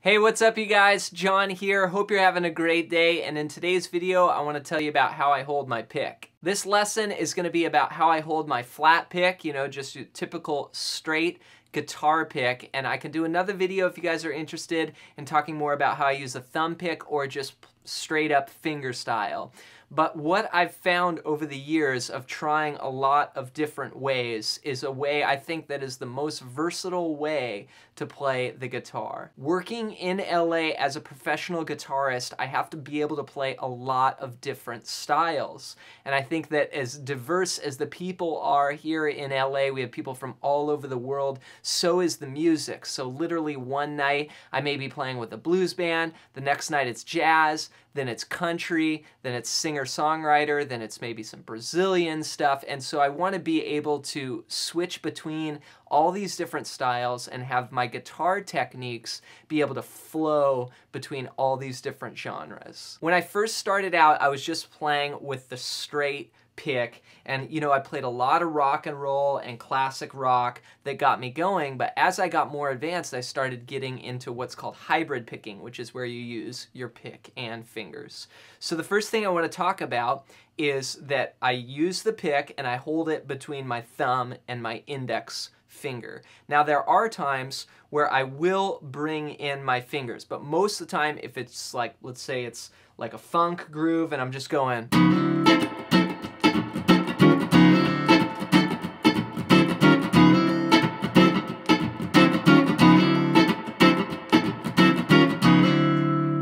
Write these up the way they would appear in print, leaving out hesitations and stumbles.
Hey, what's up you guys? John here. Hope you're having a great day, and in today's video I want to tell you about how I hold my pick. This lesson is going to be about how I hold my flat pick, you know, just your typical straight guitar pick, and I can do another video if you guys are interested in talking more about how I use a thumb pick or just straight up finger style. But what I've found over the years of trying a lot of different ways is a way I think that is the most versatile way to play the guitar. Working in LA as a professional guitarist, I have to be able to play a lot of different styles. And I think that as diverse as the people are here in LA, we have people from all over the world, so is the music. So literally one night I may be playing with a blues band, the next night it's jazz, then it's country, then it's singer-songwriter, then it's maybe some Brazilian stuff. And so I want to be able to switch between all these different styles and have my guitar techniques be able to flow between all these different genres. When I first started out, I was just playing with the straight pick, and you know, I played a lot of rock and roll and classic rock that got me going, but as I got more advanced, I started getting into what's called hybrid picking, which is where you use your pick and fingers. So the first thing I want to talk about is that I use the pick and I hold it between my thumb and my index finger. Now there are times where I will bring in my fingers, but most of the time if it's like, let's say it's like a funk groove and I'm just going,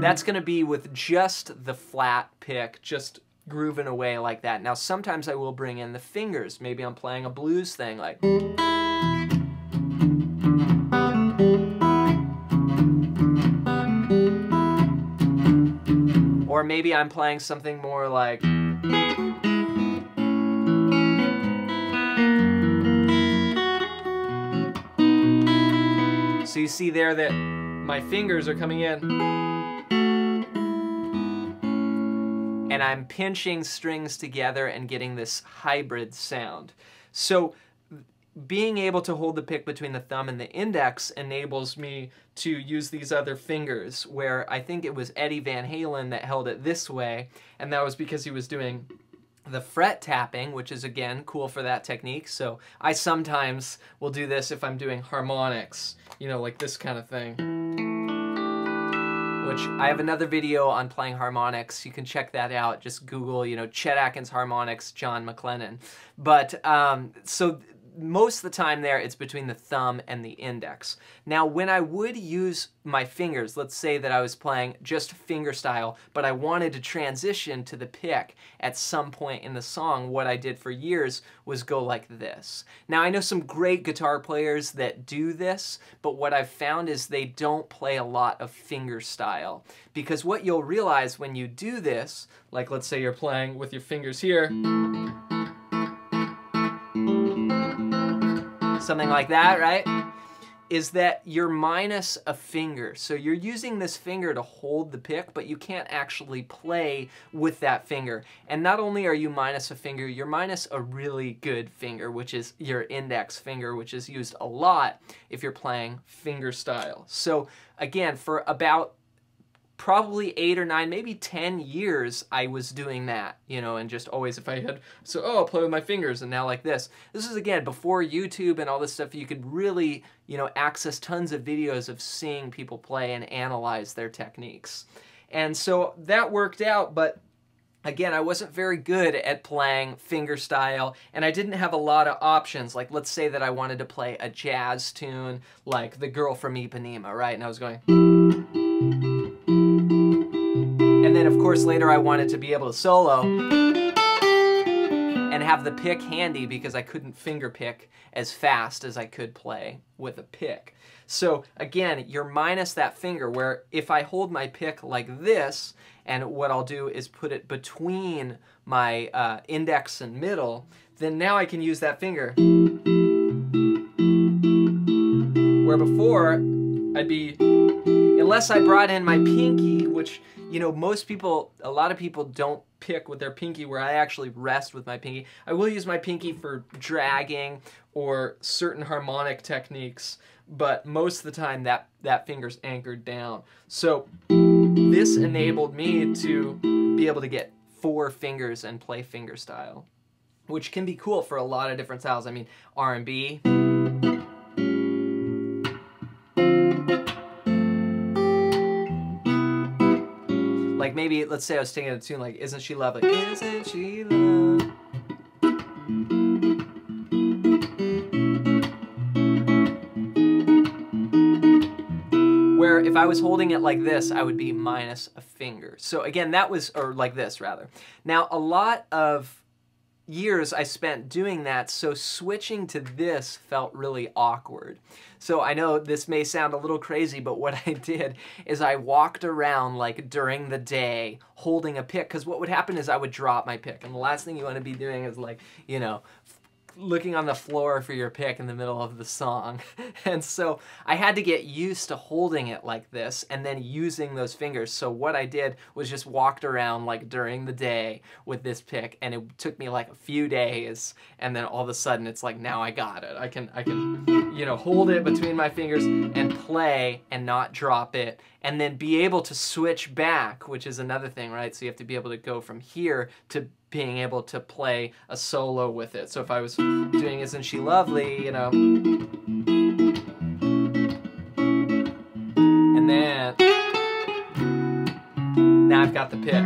that's going to be with just the flat pick, just grooving away like that. Now sometimes I will bring in the fingers. Maybe I'm playing a blues thing like, or maybe I'm playing something more like, so you see there that my fingers are coming in and I'm pinching strings together and getting this hybrid sound. So being able to hold the pick between the thumb and the index enables me to use these other fingers, where I think it was Eddie Van Halen that held it this way, and that was because he was doing the fret tapping, which is again cool for that technique. So I sometimes will do this if I'm doing harmonics, you know, like this kind of thing. Which I have another video on playing harmonics. You can check that out. Just Google, you know, Chet Atkins harmonics, Jon MacLennan. But so most of the time there, it's between the thumb and the index. Now, when I would use my fingers, let's say that I was playing just finger style, but I wanted to transition to the pick at some point in the song, what I did for years was go like this. Now, I know some great guitar players that do this, but what I've found is they don't play a lot of finger style, because what you'll realize when you do this, like let's say you're playing with your fingers here, something like that, right? Is that you're minus a finger. So you're using this finger to hold the pick, but you can't actually play with that finger. And not only are you minus a finger, you're minus a really good finger, which is your index finger, which is used a lot if you're playing finger style. So again, for about probably 8 or 9, maybe 10 years, I was doing that, you know, and just always if I had, so, oh, I'll play with my fingers and now like this. This is, again, before YouTube and all this stuff, you could really, you know, access tons of videos of seeing people play and analyze their techniques. And so that worked out, but again, I wasn't very good at playing finger style, and I didn't have a lot of options. Like, let's say that I wanted to play a jazz tune, like The Girl from Ipanema, right? And I was going, and then of course later I wanted to be able to solo and have the pick handy, because I couldn't finger pick as fast as I could play with a pick. So again, you're minus that finger, where if I hold my pick like this, and what I'll do is put it between my index and middle, then now I can use that finger. Where before, I'd be, unless I brought in my pinky, which, you know, most people, a lot of people don't pick with their pinky, where I actually rest with my pinky. I will use my pinky for dragging or certain harmonic techniques, but most of the time that finger's anchored down. So this enabled me to be able to get 4 fingers and play finger style, which can be cool for a lot of different styles. I mean, R&B, like maybe, let's say I was singing a tune like Isn't She Lovely? Isn't she lovely? Where if I was holding it like this, I would be minus a finger. So again, that was, or like this rather. Now, a lot of years I spent doing that, so switching to this felt really awkward. So I know this may sound a little crazy, but what I did is I walked around like during the day holding a pick, because what would happen is I would drop my pick, and the last thing you want to be doing is, like, you know, looking on the floor for your pick in the middle of the song. And so I had to get used to holding it like this and then using those fingers. So what I did was just walked around like during the day with this pick, and it took me like a few days, and then all of a sudden it's like, now I got it. I can, you know, hold it between my fingers and play and not drop it, and then be able to switch back, which is another thing, right? So you have to be able to go from here to being able to play a solo with it. So if I was doing Isn't She Lovely, you know, and then now I've got the pick.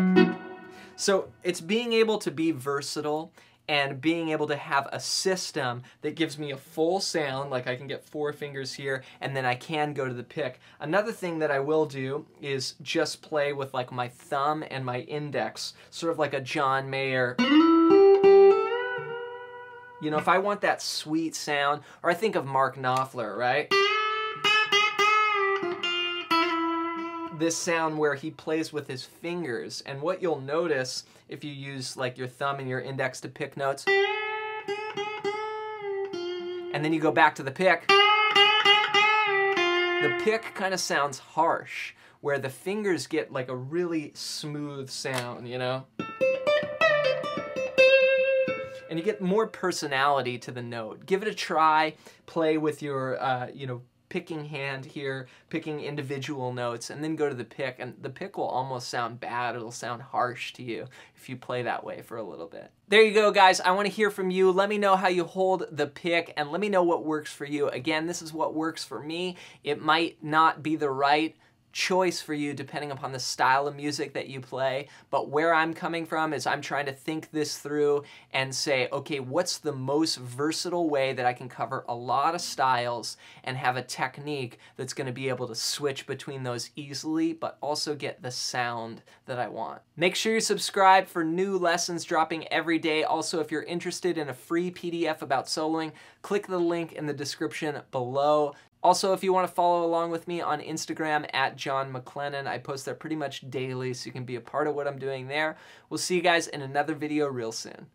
So it's being able to be versatile and being able to have a system that gives me a full sound, like I can get 4 fingers here, and then I can go to the pick. Another thing that I will do is just play with like my thumb and my index, sort of like a John Mayer. You know, if I want that sweet sound, or I think of Mark Knopfler, right? This sound where he plays with his fingers, and what you'll notice if you use like your thumb and your index to pick notes, and then you go back to the pick kind of sounds harsh, where the fingers get like a really smooth sound, you know? And you get more personality to the note. Give it a try, play with your, you know, picking hand here, picking individual notes, and then go to the pick, and the pick will almost sound bad. It'll sound harsh to you if you play that way for a little bit. There you go, guys. I want to hear from you. Let me know how you hold the pick, and let me know what works for you. Again, this is what works for me. It might not be the right choice for you depending upon the style of music that you play, but where I'm coming from is I'm trying to think this through and say, okay, what's the most versatile way that I can cover a lot of styles and have a technique that's going to be able to switch between those easily, but also get the sound that I want. Make sure you subscribe for new lessons dropping every day. Also, if you're interested in a free PDF about soloing, click the link in the description below. Also, if you want to follow along with me on Instagram at Jon MacLennan, I post there pretty much daily, so you can be a part of what I'm doing there. We'll see you guys in another video real soon.